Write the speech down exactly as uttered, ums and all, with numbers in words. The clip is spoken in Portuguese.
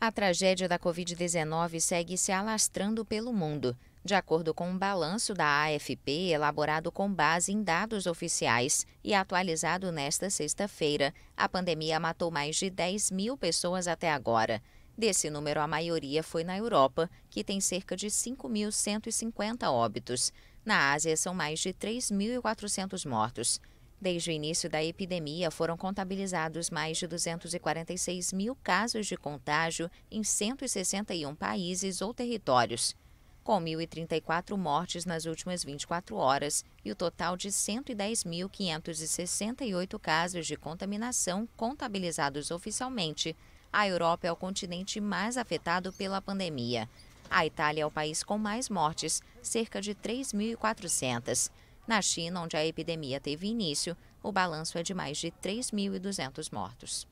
A tragédia da Covid dezenove segue se alastrando pelo mundo. De acordo com um balanço da A F P, elaborado com base em dados oficiais e atualizado nesta sexta-feira, a pandemia matou mais de dez mil pessoas até agora. Desse número, a maioria foi na Europa, que tem cerca de cinco mil cento e cinquenta óbitos. Na Ásia, são mais de três mil e quatrocentos mortos. Desde o início da epidemia, foram contabilizados mais de duzentos e quarenta e seis mil casos de contágio em cento e sessenta e um países ou territórios, com mil e trinta e quatro mortes nas últimas vinte e quatro horas e o total de cento e dez mil quinhentos e sessenta e oito casos de contaminação contabilizados oficialmente. A Europa é o continente mais afetado pela pandemia. A Itália é o país com mais mortes, cerca de três mil e quatrocentas. Na China, onde a epidemia teve início, o balanço é de mais de três mil e duzentos mortos.